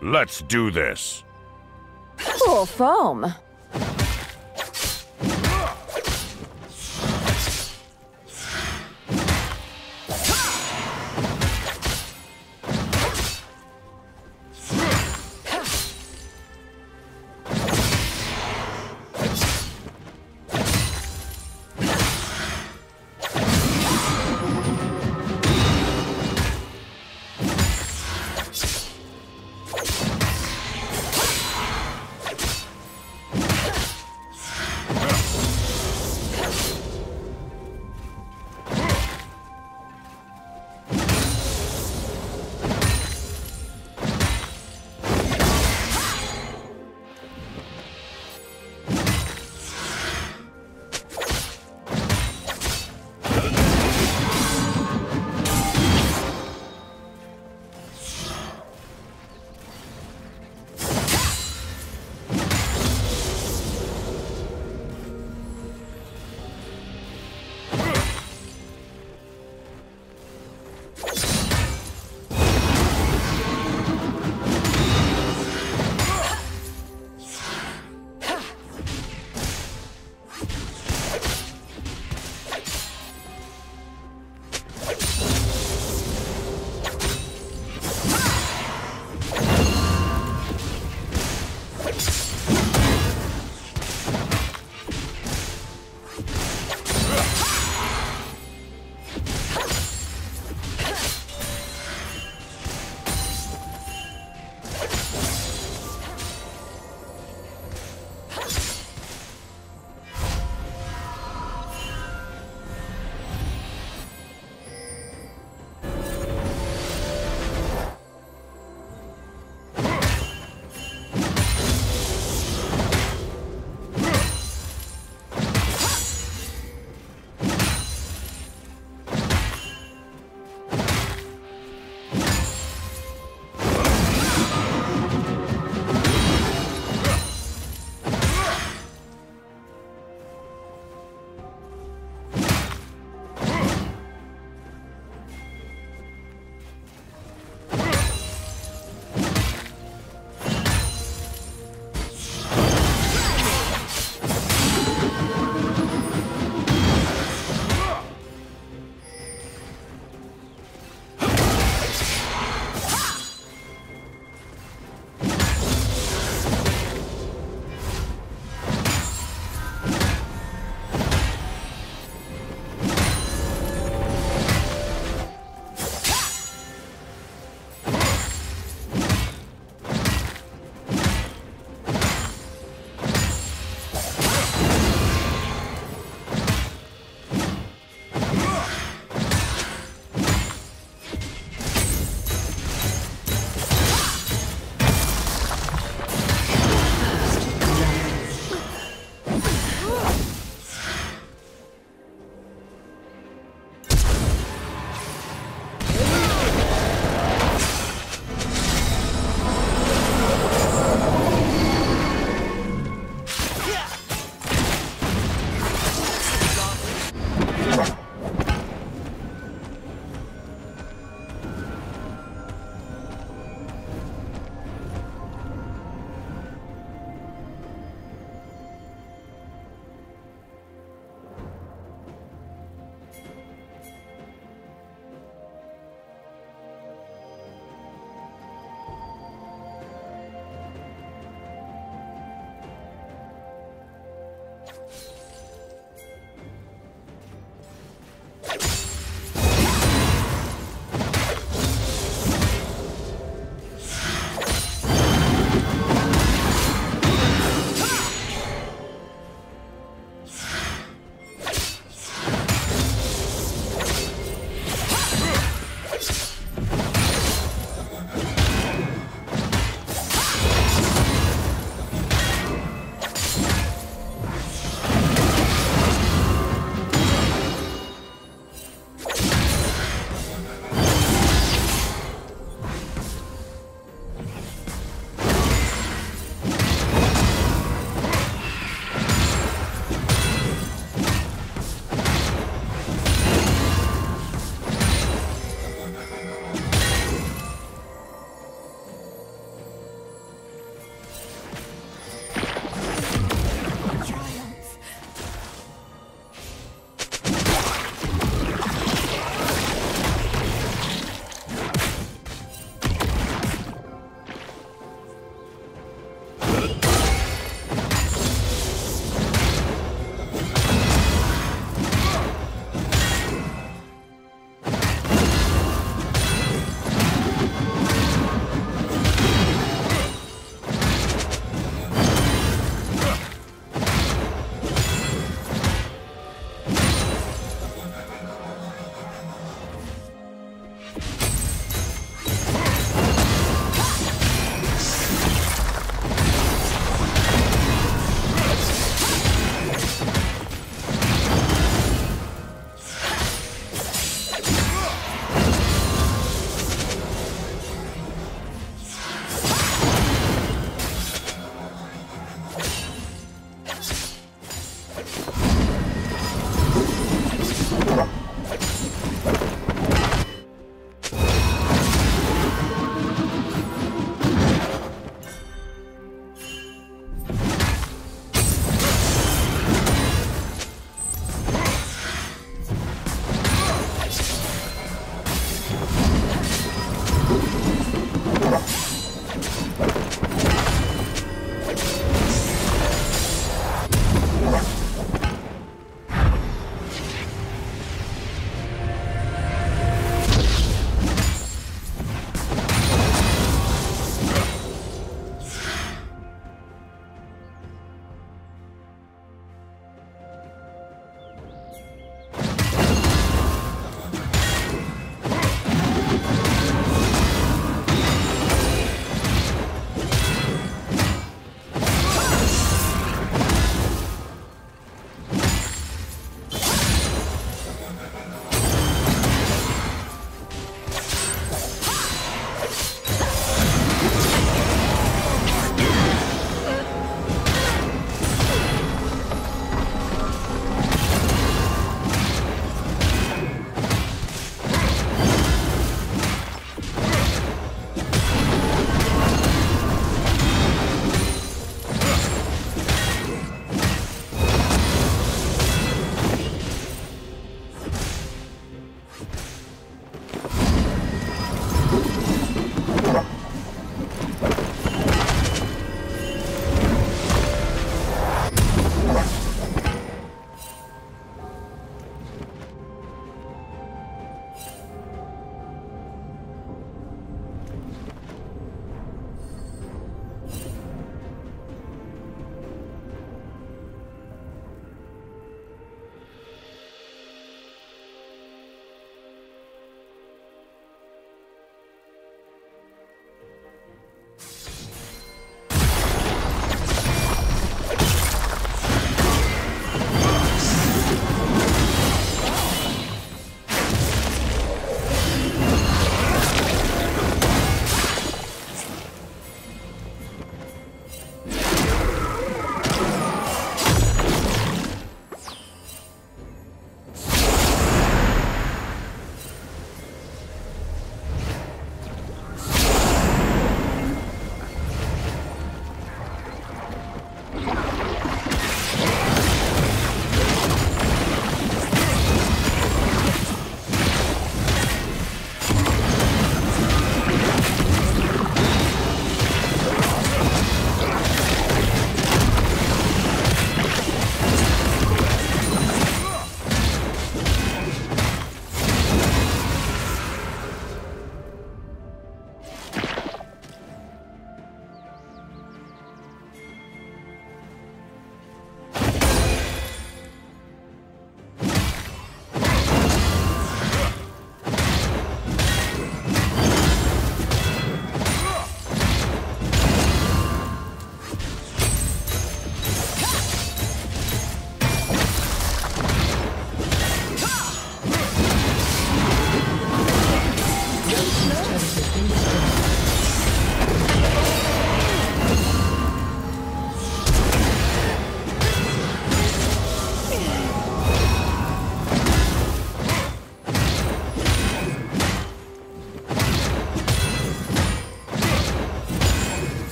Let's do this. Cool foam.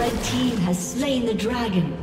Red team has slain the dragon.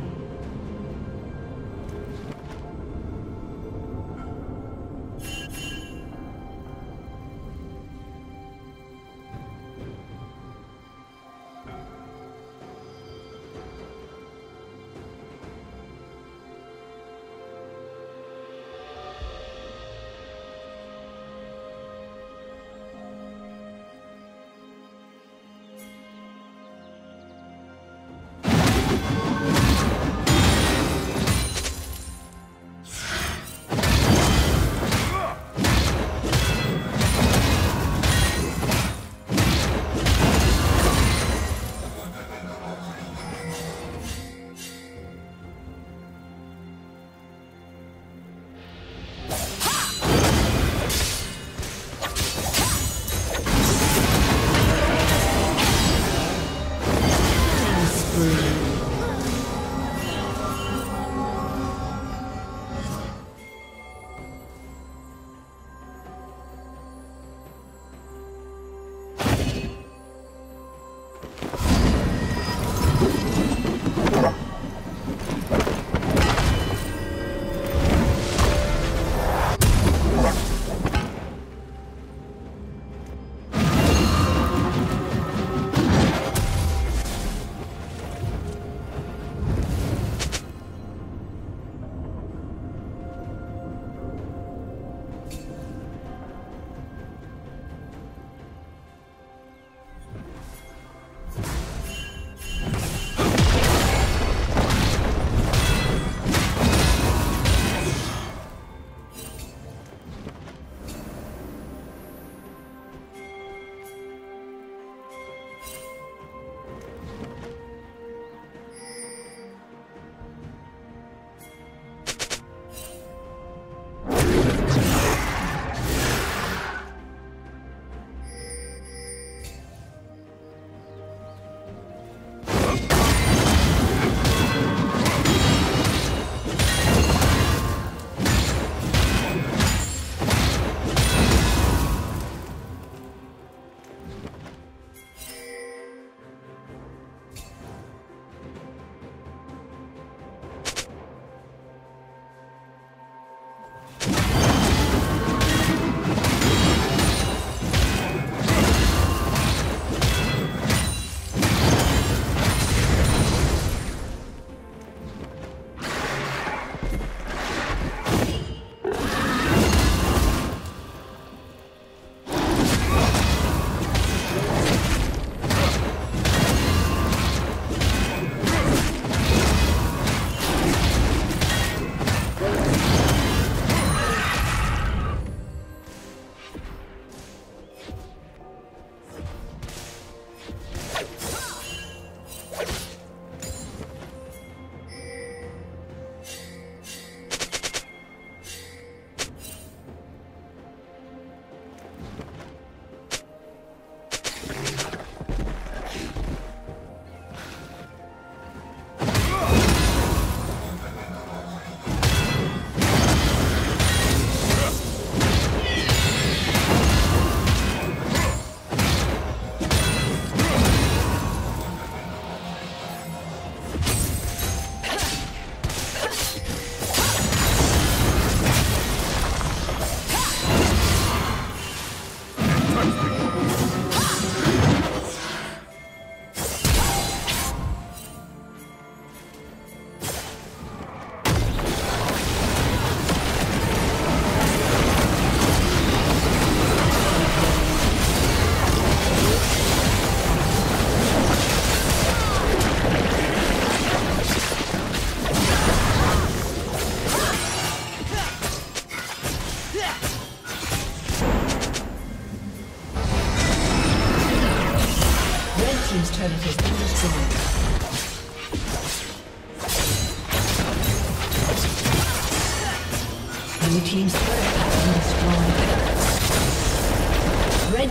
Blue team's turret has been destroyed. Red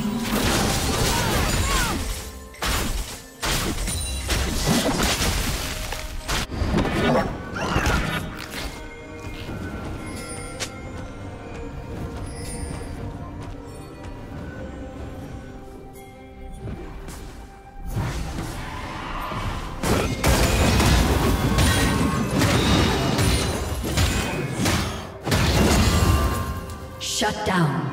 Shut down.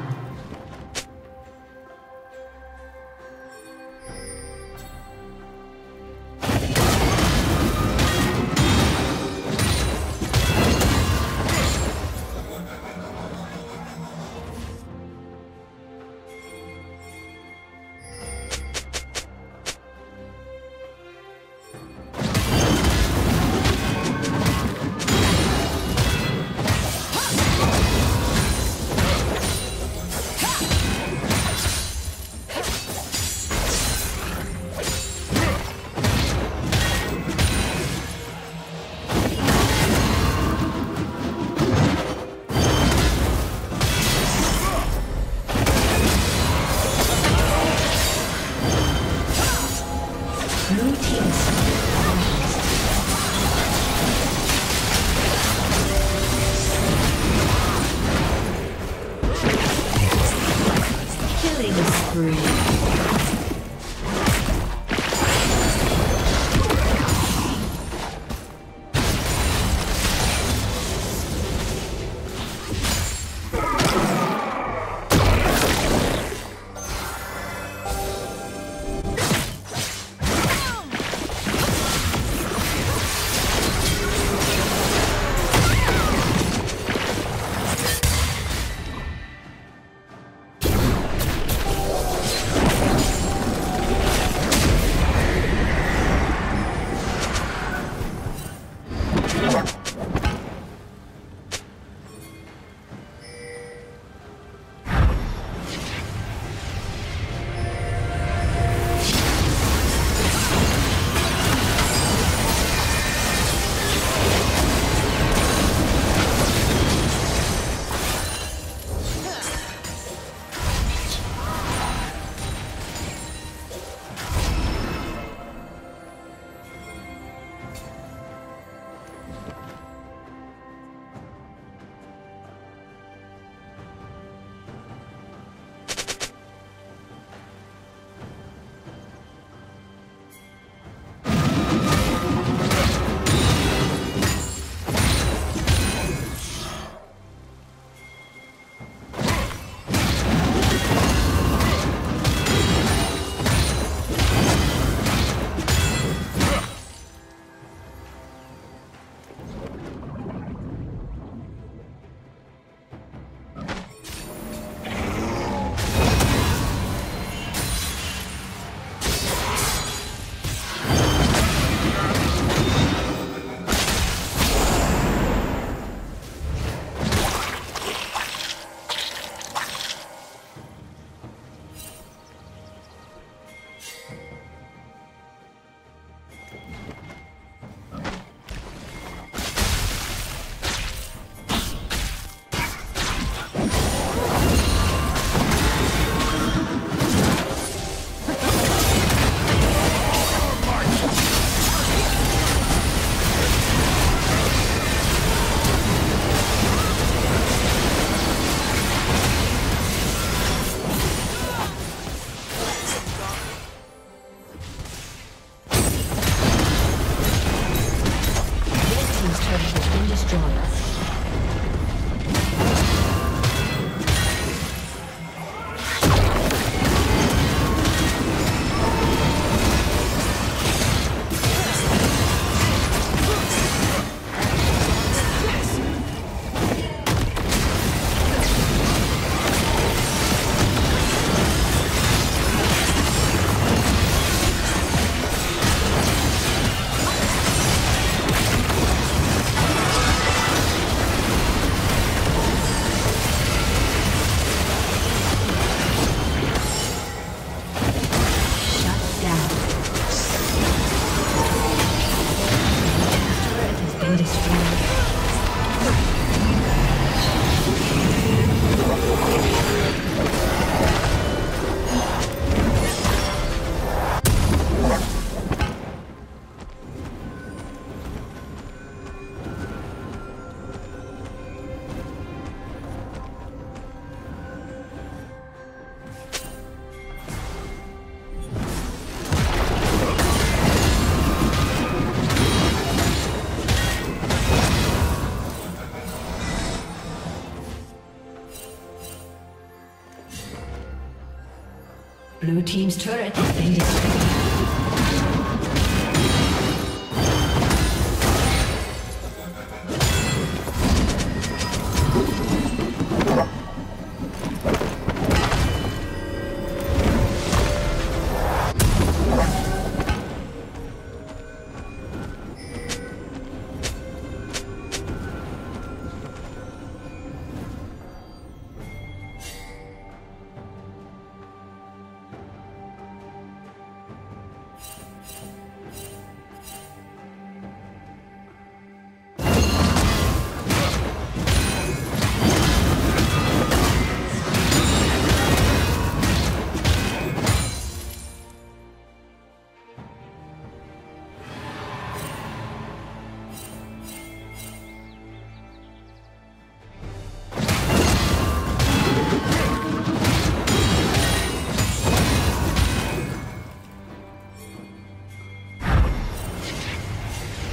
team's turret has been destroyed.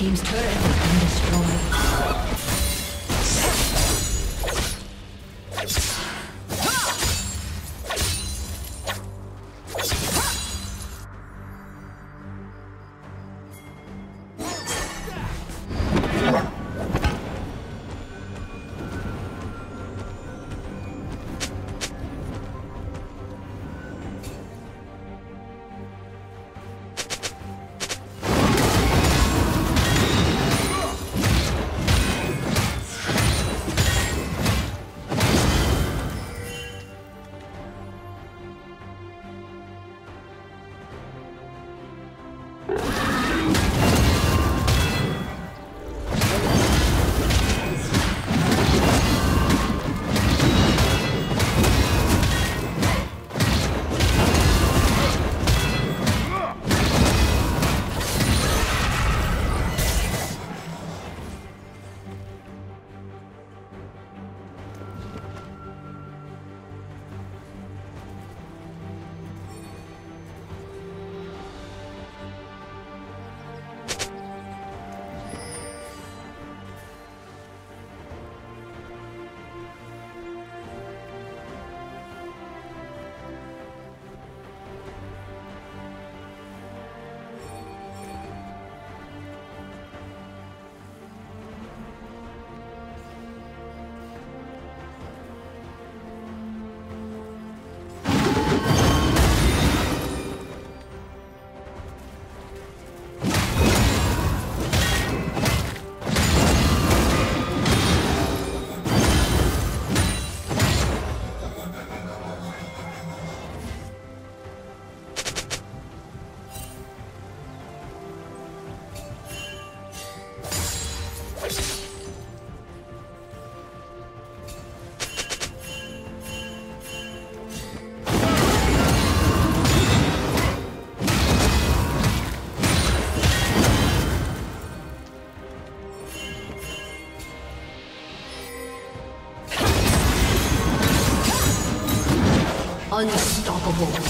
Team's turret has been destroyed. Unstoppable.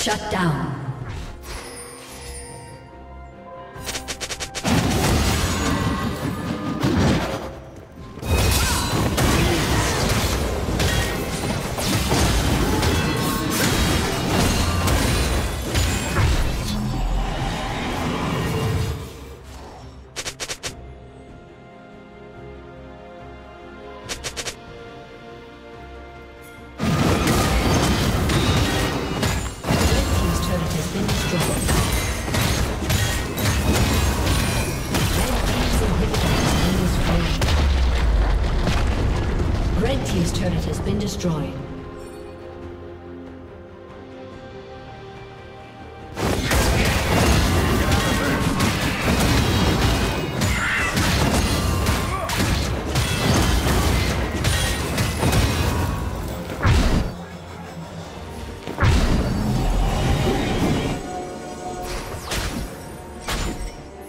Shut down. Destroyed.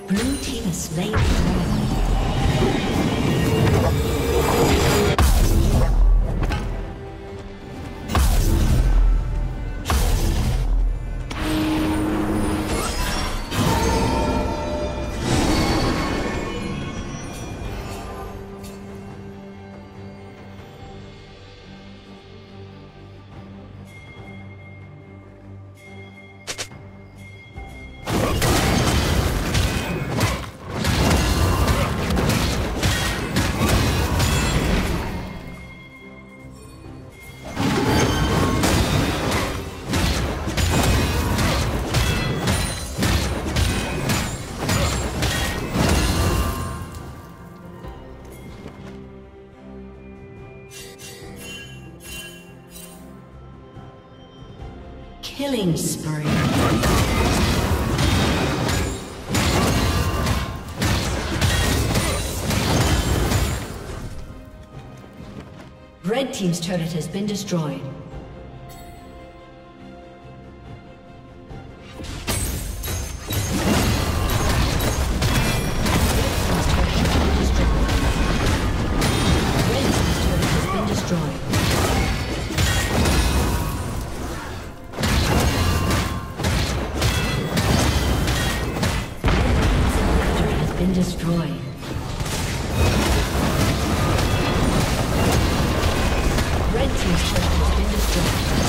Blue team is slain. Killing spree. Red team's turret has been destroyed. Red team's turret has been destroyed.